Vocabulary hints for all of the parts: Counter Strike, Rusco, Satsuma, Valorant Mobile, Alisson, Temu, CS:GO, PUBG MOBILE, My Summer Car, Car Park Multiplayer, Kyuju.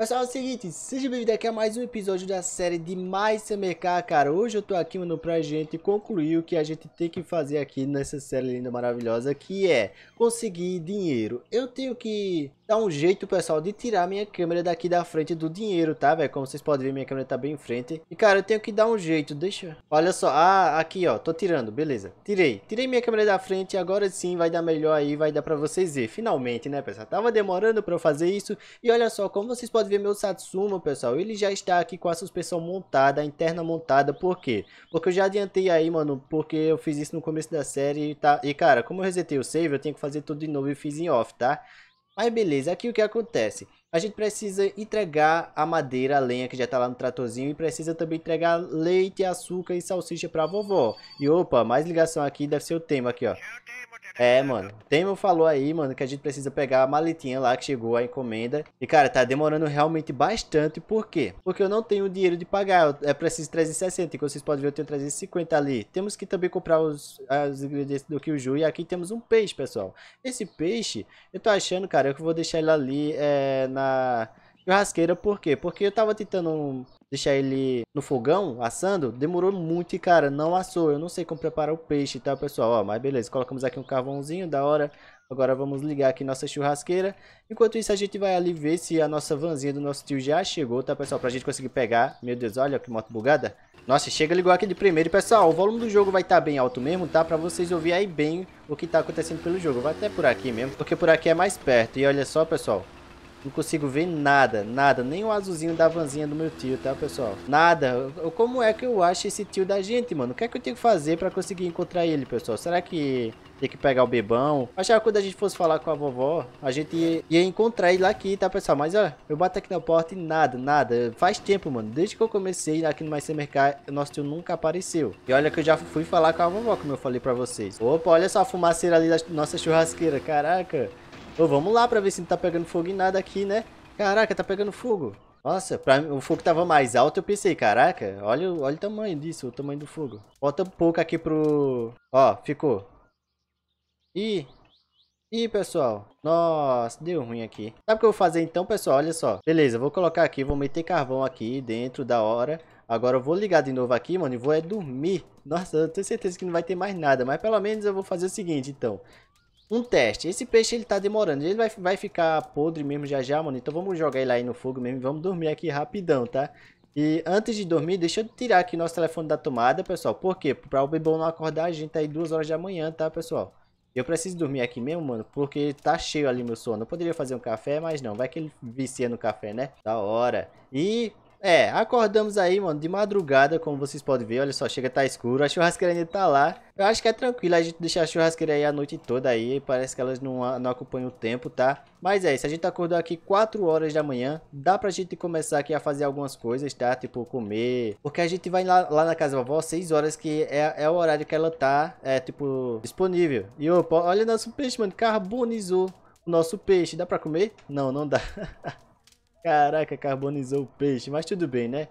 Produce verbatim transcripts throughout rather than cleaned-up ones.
Pessoal, é o seguinte, seja bem-vindo aqui a mais um episódio da série de My Summer Car, cara. Hoje eu tô aqui, mano, pra gente concluir o que a gente tem que fazer aqui nessa série linda, maravilhosa, que é conseguir dinheiro. Eu tenho que dar um jeito, pessoal, de tirar minha câmera daqui da frente do dinheiro, tá, velho? Como vocês podem ver, minha câmera tá bem em frente. E, cara, eu tenho que dar um jeito, deixa... Olha só, ah, aqui, ó, tô tirando, beleza. Tirei, tirei minha câmera da frente, agora sim vai dar melhor aí, vai dar pra vocês ver. Finalmente, né, pessoal? Tava demorando pra eu fazer isso. E olha só, como vocês podem ver, meu Satsuma, pessoal, ele já está aqui com a suspensão montada, a interna montada. Por quê? Porque eu já adiantei aí, mano, porque eu fiz isso no começo da série, tá? E, cara, como eu resetei o save, eu tenho que fazer tudo de novo e fiz em off, tá? Mas beleza, aqui o que acontece? A gente precisa entregar a madeira, a lenha que já tá lá no tratorzinho, e precisa também entregar leite, açúcar e salsicha pra vovó. E opa, mais ligação aqui, deve ser o Temu aqui, ó. É, mano, o Temu falou aí, mano, que a gente precisa pegar a maletinha lá que chegou a encomenda. E, cara, tá demorando realmente bastante. Por quê? Porque eu não tenho dinheiro de pagar. Eu preciso trezentos e sessenta, e como vocês podem ver, eu tenho trezentos e cinquenta ali. Temos que também comprar os, os ingredientes do Kyuju. E aqui temos um peixe, pessoal. Esse peixe, eu tô achando, cara, que eu vou deixar ele ali é, na churrasqueira. Por quê? Porque eu tava tentando... Um... deixar ele no fogão, assando, demorou muito e, cara, não assou. Eu não sei como preparar o peixe, tá, pessoal? Ó, mas beleza, colocamos aqui um carvãozinho, da hora. Agora vamos ligar aqui nossa churrasqueira. Enquanto isso, a gente vai ali ver se a nossa vanzinha do nosso tio já chegou, tá, pessoal? Pra gente conseguir pegar. Meu Deus, olha que moto bugada. Nossa, chega ligou aqui de primeiro. Pessoal, o volume do jogo vai estar bem alto mesmo, tá? Pra vocês ouvirem aí bem o que tá acontecendo pelo jogo. Vai até por aqui mesmo, porque por aqui é mais perto. E olha só, pessoal. Não consigo ver nada, nada, nem o azulzinho da vanzinha do meu tio, tá, pessoal? Nada. Como é que eu acho esse tio da gente, mano? O que é que eu tenho que fazer pra conseguir encontrar ele, pessoal? Será que tem que pegar o bebão? Achava que quando a gente fosse falar com a vovó, a gente ia, ia encontrar ele aqui, tá, pessoal? Mas, ó, eu bato aqui na porta e nada, nada. Faz tempo, mano. Desde que eu comecei aqui no My Summer Car, nosso tio nunca apareceu. E olha que eu já fui falar com a vovó, como eu falei pra vocês. Opa, olha só a fumaceira ali da nossa churrasqueira, caraca. Ô, vamos lá pra ver se não tá pegando fogo em nada aqui, né? Caraca, tá pegando fogo. Nossa, pra mim, o fogo tava mais alto, eu pensei, caraca, olha, olha o tamanho disso, o tamanho do fogo. Falta pouco aqui pro... Ó, ficou. Ih... Ih, pessoal, nossa, deu ruim aqui. Sabe o que eu vou fazer então, pessoal? Olha só. Beleza, vou colocar aqui, vou meter carvão aqui dentro, da hora. Agora eu vou ligar de novo aqui, mano, e vou é dormir. Nossa, eu tenho certeza que não vai ter mais nada, mas pelo menos eu vou fazer o seguinte, então... Um teste. Esse peixe, ele tá demorando. Ele vai, vai ficar podre mesmo já já, mano. Então vamos jogar ele aí no fogo mesmo. Vamos dormir aqui rapidão, tá? E antes de dormir, deixa eu tirar aqui nosso telefone da tomada, pessoal. Por quê? Pra o bebão não acordar a gente aí duas horas da manhã, tá, pessoal? Eu preciso dormir aqui mesmo, mano, porque tá cheio ali meu sono. Eu poderia fazer um café, mas não. Vai que ele vicia no café, né? Da hora. E... É, acordamos aí, mano, de madrugada, como vocês podem ver. Olha só, chega, tá escuro, a churrasqueira ainda tá lá. Eu acho que é tranquilo a gente deixar a churrasqueira aí a noite toda aí. Parece que elas não, não acompanham o tempo, tá? Mas é isso, a gente acordou aqui quatro horas da manhã. Dá pra gente começar aqui a fazer algumas coisas, tá? Tipo, comer. Porque a gente vai lá, lá na casa da vovó seis horas, que é, é o horário que ela tá, é, tipo, disponível. E opa, olha nosso peixe, mano, carbonizou o nosso peixe. Dá pra comer? Não, não dá. Caraca, carbonizou o peixe, mas tudo bem, né?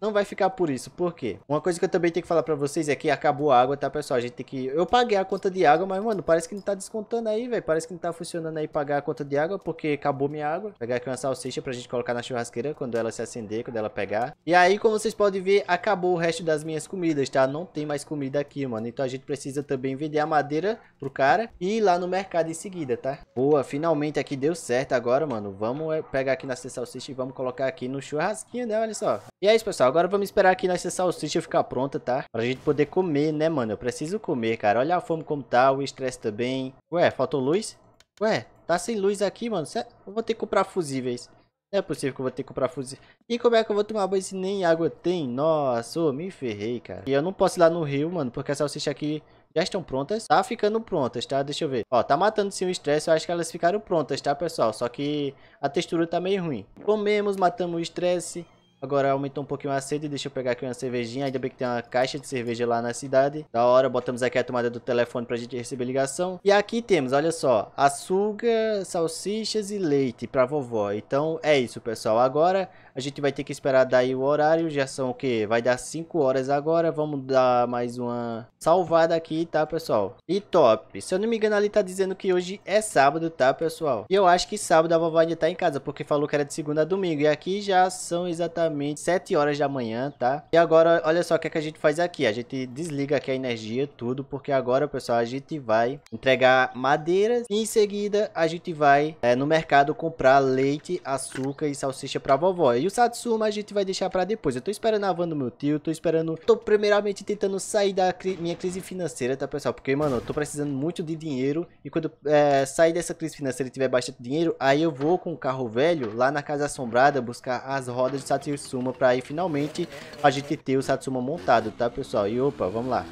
Não vai ficar por isso, por quê? Uma coisa que eu também tenho que falar pra vocês é que acabou a água, tá, pessoal? A gente tem que... Eu paguei a conta de água, mas, mano, parece que não tá descontando aí, velho. Parece que não tá funcionando aí pagar a conta de água, porque acabou minha água. Vou pegar aqui uma salsicha pra gente colocar na churrasqueira quando ela se acender, quando ela pegar. E aí, como vocês podem ver, acabou o resto das minhas comidas, tá? Não tem mais comida aqui, mano. Então a gente precisa também vender a madeira pro cara e ir lá no mercado em seguida, tá? Boa, finalmente aqui deu certo agora, mano. Vamos pegar aqui nossa salsicha e vamos colocar aqui no churrasquinho, né? Olha só. E é isso, pessoal. Agora vamos esperar aqui nossa salsicha ficar pronta, tá? Pra gente poder comer, né, mano? Eu preciso comer, cara. Olha a fome como tá, o estresse também. Ué, faltou luz? Ué, tá sem luz aqui, mano. Eu vou ter que comprar fusíveis. Não é possível que eu vou ter que comprar fusíveis. E como é que eu vou tomar banho se nem água tem? Nossa, eu me ferrei, cara. E eu não posso ir lá no rio, mano, porque a salsicha aqui... Já estão prontas? Tá ficando prontas, tá? Deixa eu ver. Ó, tá matando sim o estresse. Eu acho que elas ficaram prontas, tá, pessoal? Só que a textura tá meio ruim. Comemos, matamos o estresse. Agora aumentou um pouquinho a sede, deixa eu pegar aqui uma cervejinha. Ainda bem que tem uma caixa de cerveja lá na cidade. Da hora, botamos aqui a tomada do telefone pra gente receber ligação. E aqui temos, olha só, açúcar, salsichas e leite pra vovó. Então é isso, pessoal. Agora a gente vai ter que esperar daí o horário. Já são o quê? Vai dar cinco horas agora. Vamos dar mais uma salvada aqui, tá, pessoal? E top. Se eu não me engano, ali tá dizendo que hoje é sábado, tá, pessoal? E eu acho que sábado a vovó ainda tá em casa, porque falou que era de segunda a domingo. E aqui já são exatamente sete horas da manhã, tá? E agora, olha só o que é que a gente faz aqui. A gente desliga aqui a energia, tudo, porque agora, pessoal, a gente vai entregar madeiras. E em seguida, a gente vai é, no mercado comprar leite, açúcar e salsicha pra vovó. E o Satsuma a gente vai deixar pra depois. Eu tô esperando a van do meu tio, tô esperando... Tô primeiramente tentando sair da cri... minha crise financeira, tá, pessoal? Porque, mano, eu tô precisando muito de dinheiro. E quando é, sair dessa crise financeira e tiver bastante dinheiro, aí eu vou com o carro velho lá na Casa Assombrada buscar as rodas de Satsuma pra aí finalmente a gente ter o Satsuma montado, tá, pessoal? E opa, vamos lá.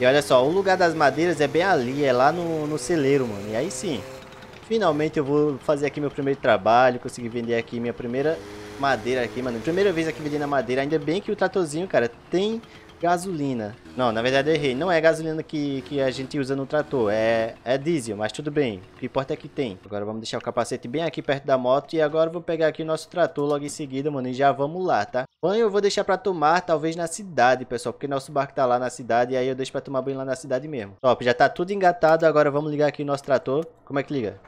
E olha só, o lugar das madeiras é bem ali, é lá no, no celeiro, mano. E aí sim... Finalmente eu vou fazer aqui meu primeiro trabalho, consegui vender aqui minha primeira madeira aqui, mano. Primeira vez aqui vendendo a madeira, ainda bem que o tratorzinho, cara, tem gasolina. Não, na verdade eu errei, não é gasolina que, que a gente usa no trator, é, é diesel, mas tudo bem, o que importa é que tem. Agora vamos deixar o capacete bem aqui perto da moto e agora eu vou pegar aqui o nosso trator logo em seguida, mano, e já vamos lá, tá? Banho eu vou deixar pra tomar, talvez na cidade, pessoal, porque nosso barco tá lá na cidade e aí eu deixo pra tomar banho lá na cidade mesmo. Top, já tá tudo engatado, agora vamos ligar aqui o nosso trator. Como é que liga?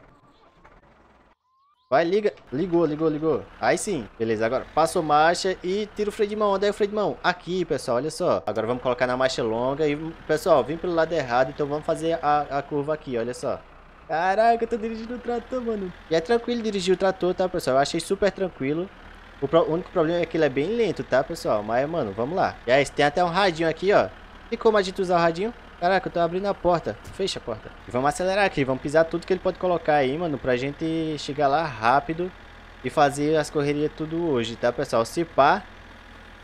Vai, liga. Ligou, ligou, ligou. Aí sim. Beleza, agora passou marcha e tira o freio de mão. Onde é o freio de mão? Aqui, pessoal, olha só. Agora vamos colocar na marcha longa. E, pessoal, vim pelo lado errado, então vamos fazer a, a curva aqui, olha só. Caraca, eu tô dirigindo o trator, mano. E é tranquilo dirigir o trator, tá, pessoal? Eu achei super tranquilo. O, pro... o único problema é que ele é bem lento, tá, pessoal? Mas, mano, vamos lá. E aí, tem até um radinho aqui, ó. E como a gente usar o radinho? Caraca, eu tô abrindo a porta. Fecha a porta. E vamos acelerar aqui. Vamos pisar tudo que ele pode colocar aí, mano. Pra gente chegar lá rápido e fazer as correrias tudo hoje, tá, pessoal? Se pá,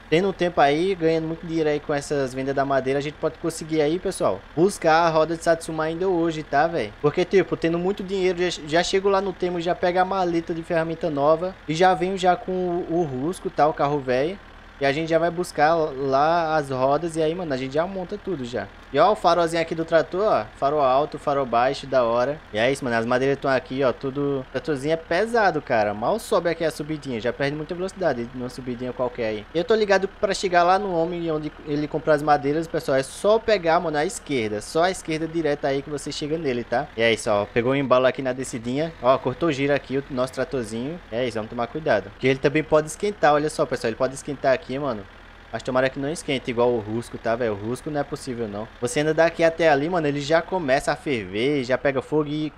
tendo um tempo aí, ganhando muito dinheiro aí com essas vendas da madeira, a gente pode conseguir aí, pessoal, buscar a roda de Satsuma ainda hoje, tá, velho? Porque, tipo, tendo muito dinheiro, já, já chego lá no Temu, já pego a maleta de ferramenta nova e já venho já com o, o Rusco, tá? O carro velho. E a gente já vai buscar lá as rodas e aí, mano, a gente já monta tudo já. E ó, o farolzinho aqui do trator, ó. Farol alto, farol baixo, da hora. E é isso, mano, as madeiras estão aqui, ó, tudo... O tratorzinho é pesado, cara. Mal sobe aqui a subidinha, já perde muita velocidade numa subidinha qualquer aí. E eu tô ligado pra chegar lá no homem onde ele comprar as madeiras, pessoal. É só pegar, mano, a esquerda. Só a esquerda direta aí que você chega nele, tá? E é isso, ó. Pegou um embalo aqui na descidinha. Ó, cortou o giro aqui, o nosso tratorzinho. E é isso, vamos tomar cuidado. Porque ele também pode esquentar, olha só, pessoal. Ele pode esquentar aqui. Aqui, mano, mas tomara que não esquenta igual o Rusco, tá, velho? O Rusco não é possível, não. Você anda daqui até ali, mano, ele já começa a ferver, já pega fogo e...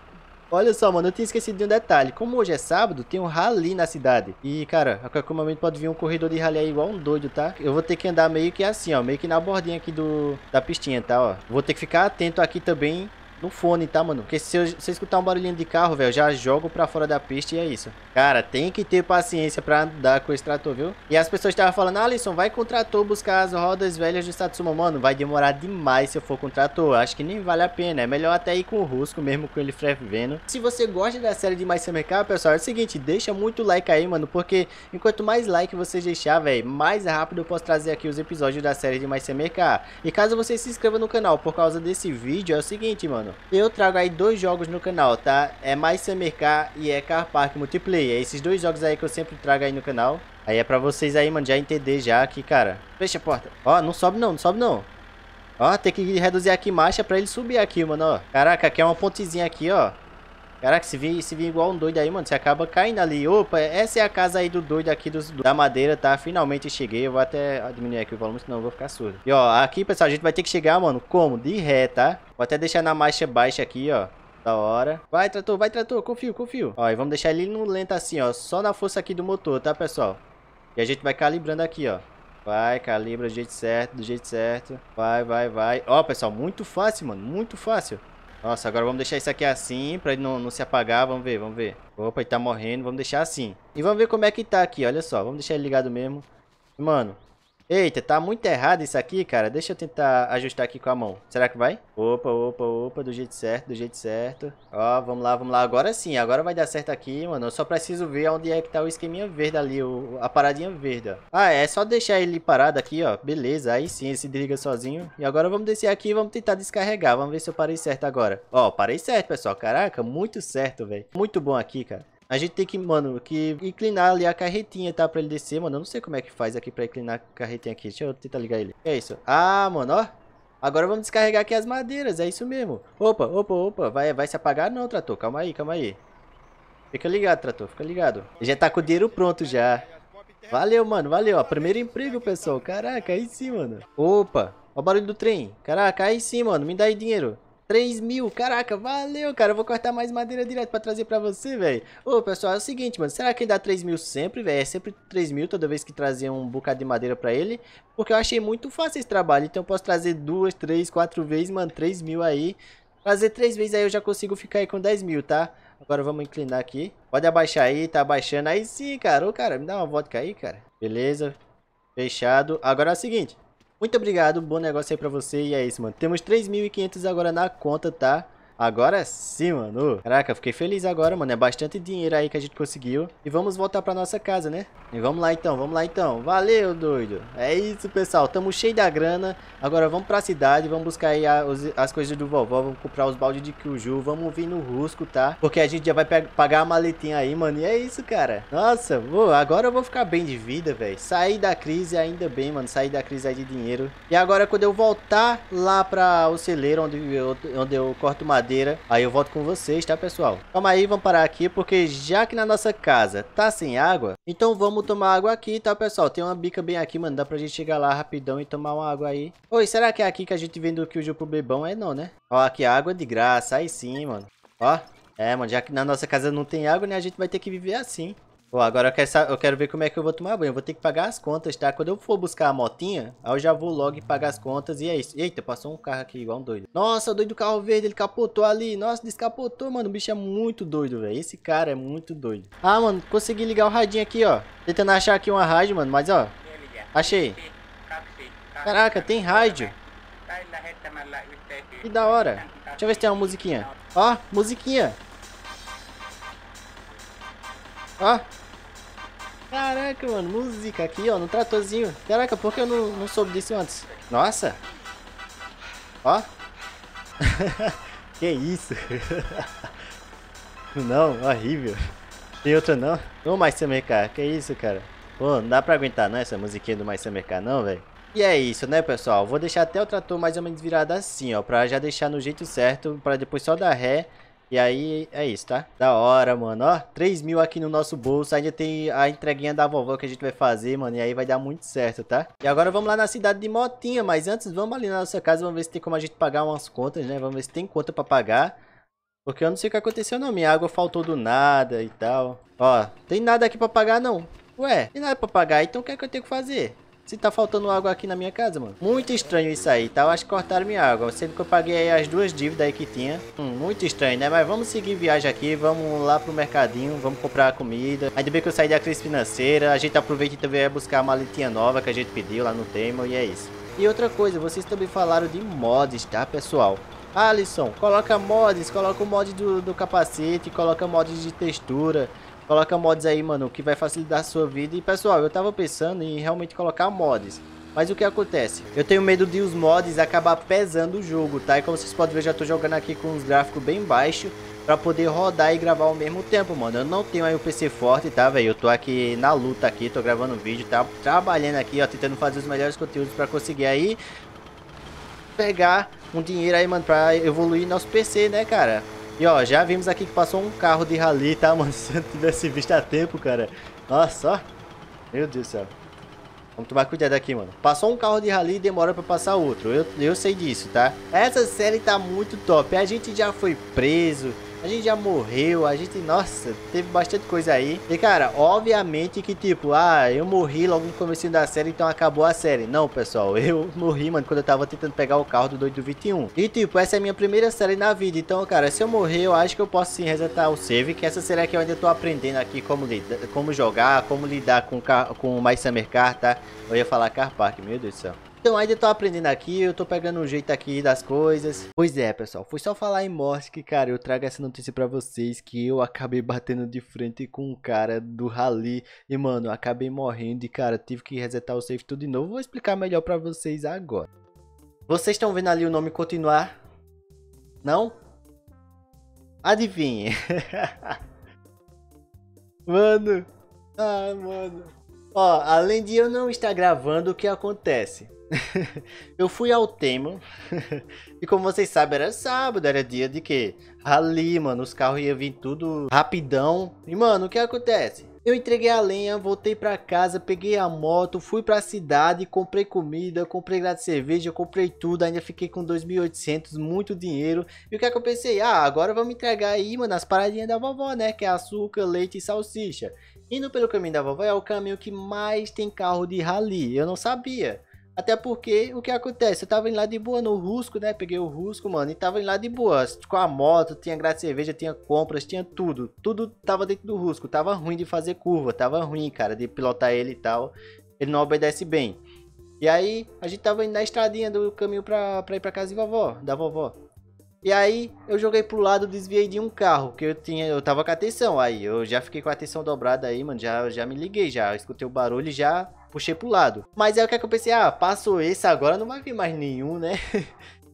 Olha só, mano, eu tinha esquecido de um detalhe. Como hoje é sábado, tem um rally na cidade. E, cara, a qualquer momento pode vir um corredor de rally aí igual um doido, tá? Eu vou ter que andar meio que assim, ó, meio que na bordinha aqui do... da pistinha, tá, ó. Vou ter que ficar atento aqui também no fone, tá, mano? Porque se eu, se eu escutar um barulhinho de carro, velho, já jogo pra fora da pista e é isso. Cara, tem que ter paciência pra andar com esse trator, viu? E as pessoas estavam falando, ah, Alisson, vai com o trator buscar as rodas velhas do Satsuma. Mano, vai demorar demais se eu for com o trator. Acho que nem vale a pena. É melhor até ir com o Rusco, mesmo com ele fervendo. Se você gosta da série de My Summer Car, pessoal, é o seguinte, deixa muito like aí, mano, porque enquanto mais like vocês deixar, velho, mais rápido eu posso trazer aqui os episódios da série de My Summer Car. E caso você se inscreva no canal por causa desse vídeo, é o seguinte, mano. Eu trago aí dois jogos no canal, tá? É My Summer Car e é Car Park Multiplayer. É esses dois jogos aí que eu sempre trago aí no canal. Aí é pra vocês aí, mano, já entender já que, cara... Fecha a porta. Ó, não sobe não, não sobe não. Ó, tem que reduzir aqui marcha pra ele subir aqui, mano, ó. Caraca, aqui é uma pontezinha aqui, ó. Caraca, se vir, se vir igual um doido aí, mano, você acaba caindo ali. Opa, essa é a casa aí do doido aqui dos, da madeira, tá? Finalmente cheguei. Eu vou até diminuir aqui o volume, senão eu vou ficar surdo. E ó, aqui, pessoal, a gente vai ter que chegar, mano, como? De ré, tá? Vou até deixar na marcha baixa aqui, ó. Da hora. Vai, trator, vai, trator. Confio, confio. Ó, e vamos deixar ele no lento assim, ó. Só na força aqui do motor, tá, pessoal? E a gente vai calibrando aqui, ó. Vai, calibra do jeito certo, do jeito certo. Vai, vai, vai. Ó, pessoal, muito fácil, mano. Muito fácil. Nossa, agora vamos deixar isso aqui assim, pra ele não, não se apagar. Vamos ver, vamos ver. Opa, ele tá morrendo. Vamos deixar assim. E vamos ver como é que tá aqui, olha só. Vamos deixar ele ligado mesmo. Mano, Eita, tá muito errado isso aqui, cara. Deixa eu tentar ajustar aqui com a mão. Será que vai? Opa, opa, opa, do jeito certo, do jeito certo. Ó, vamos lá, vamos lá. Agora sim, agora vai dar certo aqui, mano. Eu só preciso ver onde é que tá o esqueminha verde ali, o, a paradinha verde, ó. Ah, é só deixar ele parado aqui, ó. Beleza, aí sim, ele se liga sozinho. E agora vamos descer aqui e vamos tentar descarregar. Vamos ver se eu parei certo agora. Ó, parei certo, pessoal. Caraca, muito certo, velho. Muito bom aqui, cara. A gente tem que, mano, que inclinar ali a carretinha, tá? Pra ele descer, mano. Eu não sei como é que faz aqui pra inclinar a carretinha aqui. Deixa eu tentar ligar ele. É isso. Ah, mano, ó. Agora vamos descarregar aqui as madeiras. É isso mesmo. Opa, opa, opa. Vai, vai se apagar? Não, trator. Calma aí, calma aí. Fica ligado, trator. Fica ligado. Ele já tá com o dinheiro pronto já. Valeu, mano. Valeu, ó. Primeiro emprego, pessoal. Caraca, aí sim, mano. Opa. Ó o barulho do trem. Caraca, aí sim, mano. Me dá aí dinheiro. três mil, caraca, valeu, cara. Eu vou cortar mais madeira direto pra trazer pra você, velho. Ô, pessoal, é o seguinte, mano. Será que ele dá três mil sempre, velho? É sempre três mil toda vez que trazer um bocado de madeira pra ele. Porque eu achei muito fácil esse trabalho. Então eu posso trazer duas, três, quatro vezes, mano. três mil aí. Trazer três vezes aí eu já consigo ficar aí com dez mil, tá? Agora vamos inclinar aqui. Pode abaixar aí, tá abaixando. Aí sim, cara. Ô, cara, me dá uma vodka aí, cara. Beleza, fechado. Agora é o seguinte. Muito obrigado, bom negócio aí pra você. E é isso, mano. Temos três mil e quinhentos agora na conta, tá? Agora sim, mano. Caraca, fiquei feliz agora, mano. É bastante dinheiro aí que a gente conseguiu. E vamos voltar pra nossa casa, né? E vamos lá então, vamos lá então. Valeu, doido. É isso, pessoal. Tamo cheio da grana. Agora vamos pra cidade. Vamos buscar aí a, os, as coisas do vovó. Vamos comprar os baldes de Kyuju. Vamos vir no Rusco, tá? Porque a gente já vai pagar a maletinha aí, mano. E é isso, cara. Nossa, vou, agora eu vou ficar bem de vida, velho. Saí da crise ainda bem, mano. Saí da crise aí de dinheiro. E agora quando eu voltar lá pra o celeiro, onde eu, onde eu corto madeira. Aí eu volto com vocês, tá, pessoal? Calma aí, vamos parar aqui, porque já que na nossa casa tá sem água, então vamos tomar água aqui, tá, pessoal? Tem uma bica bem aqui, mano, dá pra gente chegar lá rapidão e tomar uma água aí. Oi, será que é aqui que a gente vende o Kyuju pro bebão? É não, né? Ó, aqui água de graça, aí sim, mano. Ó, é, mano, já que na nossa casa não tem água, né, a gente vai ter que viver assim. Pô, agora eu quero, eu quero ver como é que eu vou tomar banho. Eu vou ter que pagar as contas, tá? Quando eu for buscar a motinha, aí eu já vou logo e pagar as contas e é isso. Eita, passou um carro aqui igual um doido. Nossa, o doido do carro verde, ele capotou ali. Nossa, descapotou, mano. O bicho é muito doido, velho. Esse cara é muito doido. Ah, mano, consegui ligar o radinho aqui, ó. Tentando achar aqui uma rádio, mano, mas ó. Achei. Caraca, tem rádio. Que da hora. Deixa eu ver se tem uma musiquinha. Ó, musiquinha. Ó, caraca, mano, música aqui, ó, no tratorzinho. Caraca, por que eu não, não soube disso antes? Nossa, ó. Que isso. Não, horrível. Tem outra não? Ô, My Summer Car, que isso, cara. Pô, não dá pra aguentar não essa musiquinha do My Summer Car não, velho. E é isso, né, pessoal. Vou deixar até o trator mais ou menos virado assim, ó, pra já deixar no jeito certo, pra depois só dar ré. E aí, é isso, tá? Da hora, mano, ó, três mil aqui no nosso bolso. Ainda tem a entreguinha da vovó que a gente vai fazer, mano, e aí vai dar muito certo, tá? E agora vamos lá na cidade de motinha. Mas antes, vamos ali na nossa casa, vamos ver se tem como a gente pagar umas contas, né? Vamos ver se tem conta pra pagar. Porque eu não sei o que aconteceu, não. Minha água faltou do nada e tal. Ó, tem nada aqui pra pagar, não. Ué, tem nada pra pagar, então o que é que eu tenho que fazer? Se tá faltando água aqui na minha casa, mano. Muito estranho isso aí, tá? Eu acho que cortaram minha água. Sendo que eu paguei aí as duas dívidas aí que tinha. Hum, muito estranho, né? Mas vamos seguir viagem aqui. Vamos lá pro mercadinho. Vamos comprar comida. Ainda bem que eu saí da crise financeira. A gente aproveita e também vai buscar a maletinha nova que a gente pediu lá no Temu. E é isso. E outra coisa, vocês também falaram de mods, tá, pessoal? Alisson, coloca mods. Coloca o mod do, do capacete. Coloca mods de textura. Coloca mods aí, mano, que vai facilitar a sua vida. E, pessoal, eu tava pensando em realmente colocar mods. Mas o que acontece? Eu tenho medo de os mods acabar pesando o jogo, tá? E como vocês podem ver, já tô jogando aqui com os gráficos bem baixos pra poder rodar e gravar ao mesmo tempo, mano. Eu não tenho aí um P C forte, tá, velho? Eu tô aqui na luta aqui, tô gravando um vídeo, tá? Trabalhando aqui, ó, tentando fazer os melhores conteúdos pra conseguir aí pegar um dinheiro aí, mano, pra evoluir nosso P C, né, cara? E ó, já vimos aqui que passou um carro de rally, tá, mano? Se eu não tivesse visto a tempo, cara. Nossa, ó. Meu Deus do céu. Vamos tomar cuidado aqui, mano. Passou um carro de rally e demora pra passar outro. Eu, eu sei disso, tá? Essa série tá muito top. A gente já foi preso. a gente já morreu, a gente, nossa, teve bastante coisa aí. E, cara, obviamente que, tipo, ah, eu morri logo no comecinho da série, então acabou a série. Não, pessoal, eu morri, mano, quando eu tava tentando pegar o carro do doido do vinte e um. E, tipo, essa é a minha primeira série na vida, então, cara, se eu morrer, eu acho que eu posso, sim, resetar o save, que essa série aqui eu ainda tô aprendendo aqui como, lidar, como jogar, como lidar com, com o My Summer Car, tá? Eu ia falar Car Park, meu Deus do céu. Então ainda tô aprendendo aqui, eu tô pegando o jeito aqui das coisas. Pois é, pessoal, foi só falar em morte que, cara, eu trago essa notícia pra vocês, que eu acabei batendo de frente com um cara do rally. E, mano, acabei morrendo e, cara, tive que resetar o save tudo de novo. Vou explicar melhor pra vocês agora. Vocês estão vendo ali o nome continuar? Não? Adivinha. Mano. Ai, mano. Ó, além de eu não estar gravando, o que acontece? Eu fui ao Temu e, como vocês sabem, era sábado, era dia de quê? Rally, mano, os carros iam vir tudo rapidão. E, mano, o que acontece? Eu entreguei a lenha, voltei pra casa, peguei a moto, fui pra cidade, comprei comida, comprei grade de cerveja, comprei tudo, ainda fiquei com dois mil e oitocentos, muito dinheiro. E o que é que eu pensei? Ah, agora vamos entregar aí, mano, as paradinhas da vovó, né? Que é açúcar, leite e salsicha. Indo pelo caminho da vovó é o caminho que mais tem carro de rally, eu não sabia. Até porque, o que acontece? Eu tava indo lá de boa no Rusco, né? Peguei o Rusco, mano, e tava indo lá de boa. Com a moto, tinha grade de cerveja, tinha compras, tinha tudo. Tudo tava dentro do Rusco. Tava ruim de fazer curva, tava ruim, cara, de pilotar ele e tal. Ele não obedece bem. E aí, a gente tava indo na estradinha do caminho pra, pra ir pra casa de vovó, da vovó. E aí, eu joguei pro lado, desviei de um carro, que eu tinha, eu tava com a atenção. Aí, eu já fiquei com a atenção dobrada aí, mano, já, já me liguei, já. Eu escutei o barulho e já... puxei pro lado. Mas aí o que é que eu pensei? Ah, passou esse, agora não vai vir mais nenhum, né?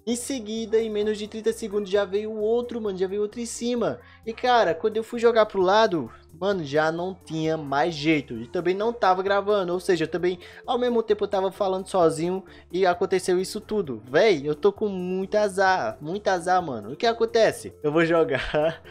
Em seguida, em menos de trinta segundos, já veio outro, mano. Já veio outro em cima. E, cara, quando eu fui jogar pro lado, mano, já não tinha mais jeito. E também não tava gravando. Ou seja, eu também, ao mesmo tempo, eu tava falando sozinho e aconteceu isso tudo. Véi, eu tô com muito azar. Muito azar, mano. O que acontece? Eu vou jogar...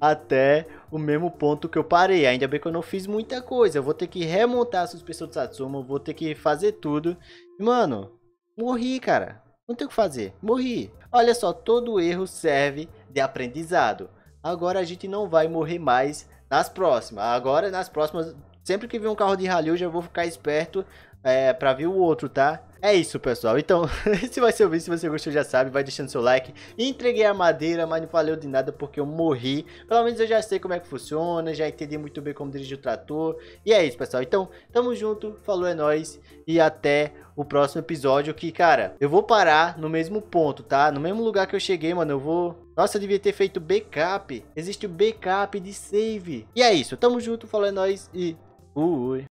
até o mesmo ponto que eu parei. Ainda bem que eu não fiz muita coisa. Eu vou ter que remontar a suspensão do Satsuma. Vou ter que fazer tudo. Mano, morri, cara. Não tem o que fazer. Morri. Olha só, todo erro serve de aprendizado. Agora a gente não vai morrer mais nas próximas. Agora, nas próximas... sempre que vir um carro de rally, eu já vou ficar esperto é, pra ver o outro, tá? É isso, pessoal. Então, esse vai ser o vídeo. Se você gostou, já sabe. Vai deixando seu like. Entreguei a madeira, mas não valeu de nada porque eu morri. Pelo menos eu já sei como é que funciona. Já entendi muito bem como dirigir o trator. E é isso, pessoal. Então, tamo junto. Falou, é nóis. E até o próximo episódio. Que, cara, eu vou parar no mesmo ponto, tá? No mesmo lugar que eu cheguei, mano. Eu vou... nossa, eu devia ter feito backup. Existe o backup de save. E é isso. Tamo junto. Falou, é nóis. E... ui.